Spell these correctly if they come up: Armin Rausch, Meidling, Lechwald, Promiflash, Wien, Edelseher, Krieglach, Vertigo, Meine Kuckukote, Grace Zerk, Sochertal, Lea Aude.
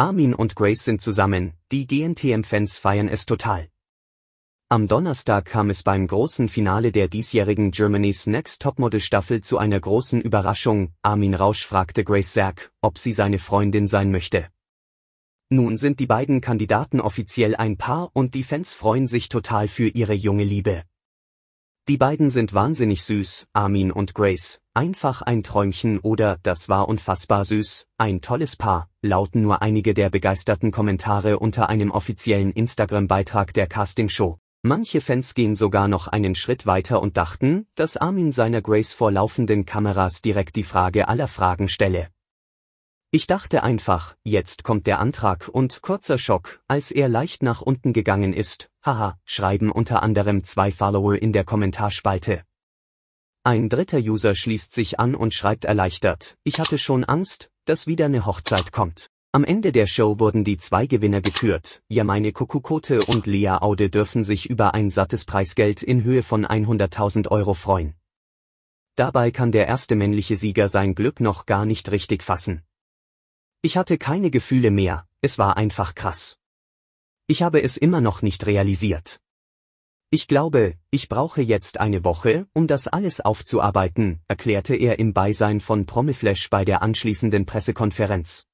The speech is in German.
Armin und Grace sind zusammen, die GNTM-Fans feiern es total. Am Donnerstag kam es beim großen Finale der diesjährigen Germany's Next Topmodel-Staffel zu einer großen Überraschung. Armin Rausch fragte Grace Zerk, ob sie seine Freundin sein möchte. Nun sind die beiden Kandidaten offiziell ein Paar und die Fans freuen sich total für ihre junge Liebe. Die beiden sind wahnsinnig süß, Armin und Grace, einfach ein Träumchen oder das war unfassbar süß, ein tolles Paar, lauten nur einige der begeisterten Kommentare unter einem offiziellen Instagram-Beitrag der Castingshow. Manche Fans gehen sogar noch einen Schritt weiter und dachten, dass Armin seiner Grace vor laufenden Kameras direkt die Frage aller Fragen stelle. Ich dachte einfach, jetzt kommt der Antrag und kurzer Schock, als er leicht nach unten gegangen ist, haha, schreiben unter anderem 2 Follower in der Kommentarspalte. Ein dritter User schließt sich an und schreibt erleichtert, ich hatte schon Angst, dass wieder eine Hochzeit kommt. Am Ende der Show wurden die 2 Gewinner gekürt, Meine Kuckukote und Lea Aude dürfen sich über ein sattes Preisgeld in Höhe von 100.000 € freuen. Dabei kann der erste männliche Sieger sein Glück noch gar nicht richtig fassen. Ich hatte keine Gefühle mehr, es war einfach krass. Ich habe es immer noch nicht realisiert. Ich glaube, ich brauche jetzt eine Woche, um das alles aufzuarbeiten, erklärte er im Beisein von Promiflash bei der anschließenden Pressekonferenz.